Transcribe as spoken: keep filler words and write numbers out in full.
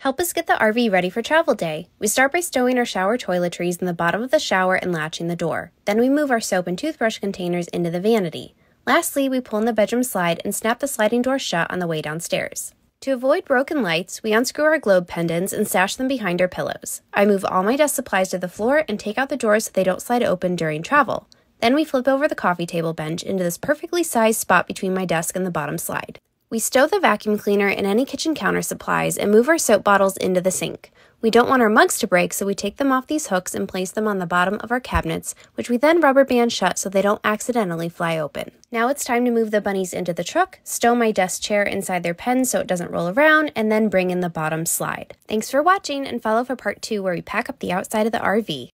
Help us get the R V ready for travel day. We start by stowing our shower toiletries in the bottom of the shower and latching the door. Then we move our soap and toothbrush containers into the vanity. Lastly, we pull in the bedroom slide and snap the sliding door shut on the way downstairs. To avoid broken lights, we unscrew our globe pendants and stash them behind our pillows. I move all my desk supplies to the floor and take out the drawers so they don't slide open during travel. Then we flip over the coffee table bench into this perfectly sized spot between my desk and the bottom slide. We stow the vacuum cleaner and any kitchen counter supplies and move our soap bottles into the sink. We don't want our mugs to break, so we take them off these hooks and place them on the bottom of our cabinets, which we then rubber band shut so they don't accidentally fly open. Now it's time to move the bunnies into the truck, stow my desk chair inside their pen so it doesn't roll around, and then bring in the bottom slide. Thanks for watching, and follow for part two where we pack up the outside of the R V.